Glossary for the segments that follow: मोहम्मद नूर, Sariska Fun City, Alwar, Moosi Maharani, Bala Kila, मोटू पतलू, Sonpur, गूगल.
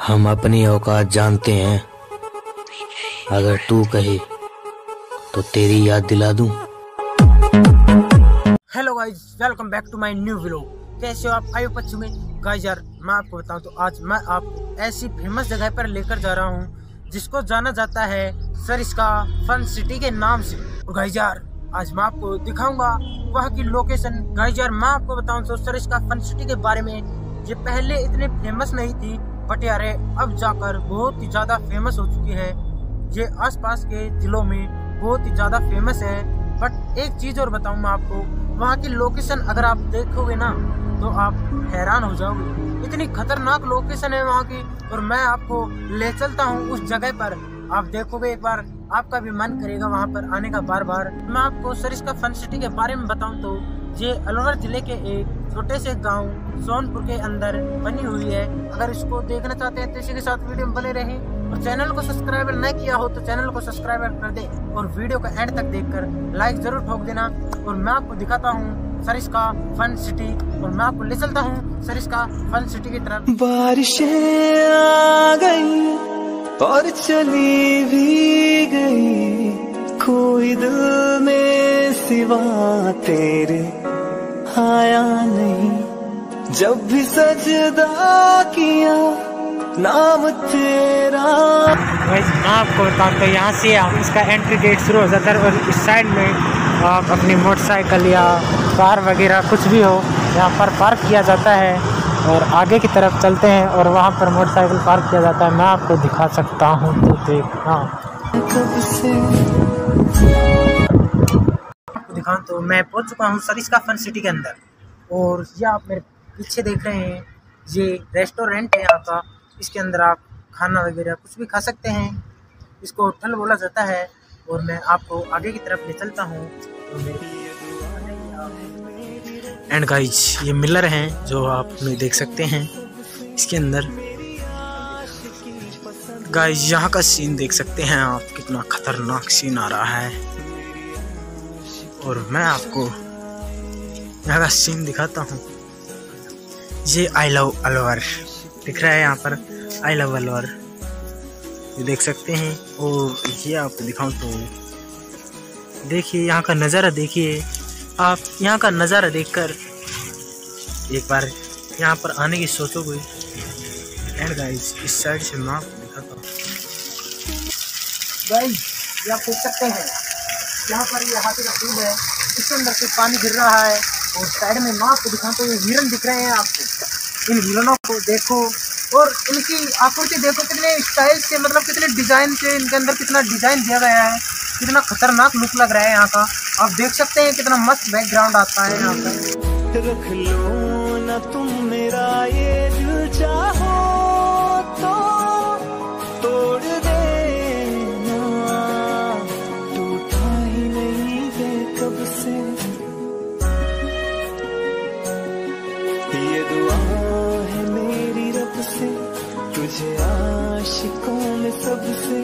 हम अपनी औकात जानते हैं, अगर तू कहे तो तेरी याद दिला दूं। Hello guys, welcome back to my new vlog. कैसे हो आप? आयो पच्चू में गाइज, यार मैं आपको बताऊं तो आज मैं आपको ऐसी फेमस जगह पर लेकर जा रहा हूं जिसको जाना जाता है सरिस्का फन सिटी के नाम से। और गाइज यार आज मैं आपको दिखाऊंगा वहाँ की लोकेशन। गाइज यार मैं आपको बताऊं तो सरिस्का फन सिटी के बारे में, ये पहले इतनी फेमस नहीं थी बट यार अब जाकर बहुत ही ज्यादा फेमस हो चुकी है। ये आसपास के जिलों में बहुत ही ज्यादा फेमस है। बट एक चीज और बताऊं मैं आपको, वहाँ की लोकेशन अगर आप देखोगे ना तो आप हैरान हो जाओगे, इतनी खतरनाक लोकेशन है वहाँ की। और मैं आपको ले चलता हूँ उस जगह पर, आप देखोगे एक बार आपका भी मन करेगा वहाँ पर आने का बार बार। मैं आपको सरिस्का फन सिटी के बारे में बताऊँ तो ये अलवर जिले के एक छोटे से गांव सोनपुर के अंदर बनी हुई है। अगर इसको देखना चाहते हैं तो इसी के साथ वीडियो में बने रहें, और चैनल को सब्सक्राइब न किया हो तो चैनल को सब्सक्राइब कर दें और वीडियो का एंड तक देखकर लाइक जरूर ठोक देना। और मैं आपको दिखाता हूँ सरिस्का फन सिटी, और मैं आपको ले चलता हूँ सरिस्का फन सिटी की तरफ। बारिशें आ गई और चली भी गई, कोई दिल में सिवा तेरे आया नहीं। जब भी सजदा किया नाम तेरा। मैं आपको बताऊँ तो यहाँ से इसका एंट्री गेट शुरू हो जाता है, और इस साइड में आप अपनी मोटरसाइकिल या कार वगैरह कुछ भी हो यहाँ पर पार्क किया जाता है। और आगे की तरफ चलते हैं और वहाँ पर मोटरसाइकिल पार्क किया जाता है। मैं आपको दिखा सकता हूँ तो देखना दिखाऊँ तो मैं पहुँच चुका हूँ सरिस्का फन सिटी के अंदर। और यह आप मेरे पीछे देख रहे हैं, ये रेस्टोरेंट है यहाँ का। इसके अंदर आप खाना वगैरह कुछ भी खा सकते हैं, इसको होटल बोला जाता है। और मैं आपको आगे की तरफ ले चलता हूँ। एंड गाइज ये मिलर हैं जो आप देख सकते हैं, इसके अंदर गाइज यहाँ का सीन देख सकते हैं आप, कितना खतरनाक सीन आ रहा है। और मैं आपको यहाँ का सीन दिखाता हूँ। ये आई लव अलवर दिख रहा है यहाँ पर, आई लव अलवर ये देख सकते हैं। और ये आपको दिखाऊं तो देखिए यहाँ का नज़ारा, देखिए आप यहाँ का नज़ारा देखकर एक बार यहाँ पर आने की सोचोगे। एंड गाइस इस साइड से मैं आपको दिखाता हूँ। गाइस ये आप देख सकते हैं यहाँ पर ये हाथी का फूल है, इसके अंदर से पानी गिर रहा है। और साइड में मैं आपको दिखाऊँ तो ये हिरन दिख रहे हैं आपको, इन हिरणों को देखो और इनकी आकृति देखो, कितने स्टाइल से मतलब कितने डिज़ाइन से इनके अंदर कितना डिज़ाइन दिया गया है, कितना खतरनाक लुक लग रहा है यहाँ का। आप देख सकते हैं कितना मस्त बैकग्राउंड आता है यहाँ का। रख लो ना तुम मेरा ये दिल, चाहो तो तोड़ देना, टूटा ही नहीं है कब से ये दुआ तुझे आशिकों में सबसे,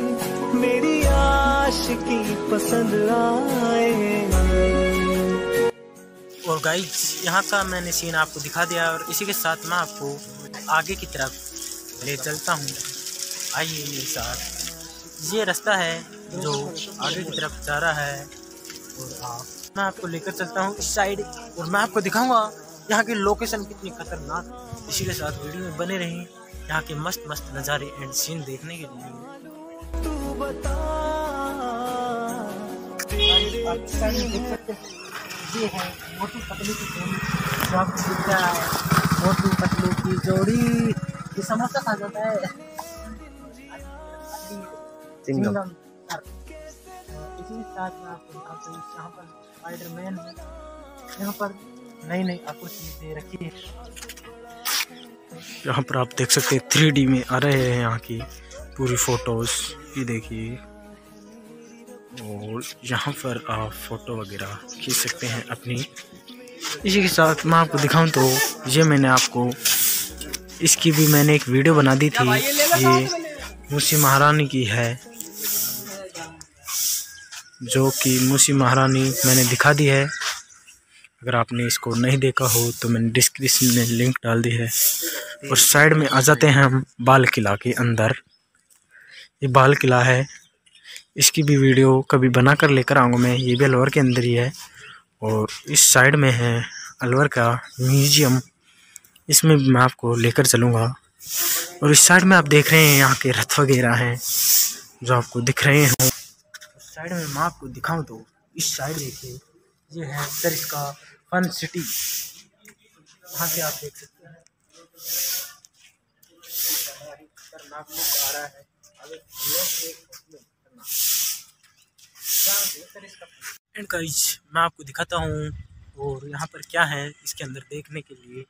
मेरी आशिकी पसंद आए। और गाइस यहाँ का मैंने सीन आपको दिखा दिया, और इसी के साथ मैं आपको आगे की तरफ ले चलता हूँ। आइए मेरे साथ, ये रास्ता है जो आगे की तरफ जा रहा है। और मैं आपको लेकर चलता हूँ इस साइड, और मैं आपको दिखाऊंगा यहाँ की लोकेशन कितनी खतरनाक। इसी के साथ वीडियो में बने रहें यहाँ के मस्त मस्त नज़ारे एंड सीन देखने के लिए। तू बता ये है मोटू पतलू की जोड़ी, जो आपको दिख रहा है मोटू पतलू की जोड़ी, ये समोसा खा जाता है। इसी के साथ में आपको यहाँ पर स्पाइडरमैन है, यहाँ पर नई नई आपको चीजें रखी है। यहाँ पर आप देख सकते हैं 3D में आ रहे हैं यहाँ की पूरी फोटोज, ये देखिए। और यहाँ पर आप फोटो वगैरह खींच सकते हैं अपनी। इसी के साथ मैं आपको दिखाऊं तो ये मैंने आपको इसकी भी मैंने एक वीडियो बना दी थी, ये मूसी महारानी की है, जो कि मूसी महारानी मैंने दिखा दी है। अगर आपने इसको नहीं देखा हो तो मैंने डिस्क्रिप्शन में लिंक डाल दी है, और साइड में आ जाते हैं हम बाल किला के अंदर। ये बाल किला है, इसकी भी वीडियो कभी बना कर लेकर आऊँगा मैं। ये भी अलवर के अंदर ही है। और इस साइड में है अलवर का म्यूजियम, इसमें भी मैं आपको लेकर चलूँगा। और इस साइड में आप देख रहे हैं यहाँ के रथ वगैरह हैं जो आपको दिख रहे हैं। उस साइड में मैं आपको दिखाऊँ तो इस साइड देखिए, ये है सरिस्का फन सिटी। यहाँ से आप देख सकते हैं खतरनाक लुक आ रहा है। एंड गाइस मैं आपको दिखाता हूँ और यहाँ पर क्या है इसके अंदर देखने के लिए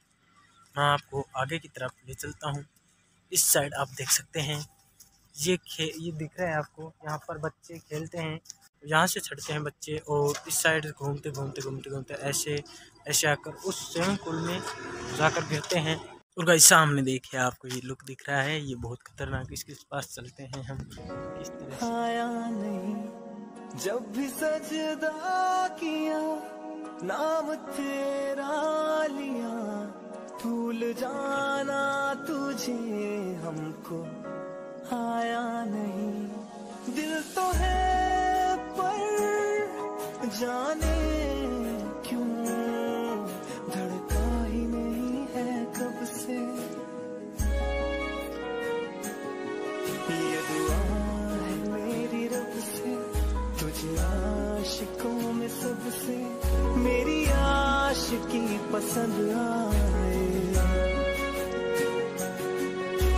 मैं आपको आगे की तरफ ले चलता हूँ। इस साइड आप देख सकते हैं ये दिख रहा है आपको, यहाँ पर बच्चे खेलते हैं, यहाँ से चढ़ते हैं बच्चे और इस साइड घूमते घूमते घूमते घूमते ऐसे ऐसे आकर उस स्विमिंग पूल में जाकर गिरते हैं। और गाइस सामने देखिए आपको ये लुक दिख रहा है, ये बहुत खतरनाक। इसके पास चलते हैं हम। इस तरह जब भी सजदा किया नाम तेरा लिया भूल जाना तुझे हमको आया नहीं। दिल तो है पर जाने आशिकों में सबसे मेरी आशिकी पसंद आए,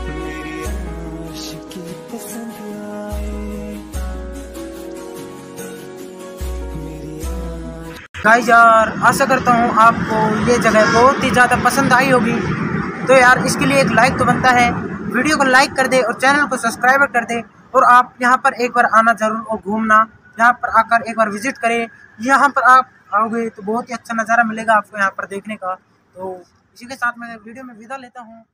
मेरी आशिकी पसंद आए, मेरी आशिकी। गाइस यार आशा करता हूँ आपको ये जगह बहुत ही ज़्यादा पसंद आई होगी। तो यार इसके लिए एक लाइक तो बनता है, वीडियो को लाइक कर दे और चैनल को सब्सक्राइब कर दे। और आप यहाँ पर एक बार आना जरूर और घूमना, यहाँ पर आकर एक बार विजिट करें। यहाँ पर आप आओगे तो बहुत ही अच्छा नज़ारा मिलेगा आपको यहाँ पर देखने का। तो इसी के साथ मैं वीडियो में विदा लेता हूँ।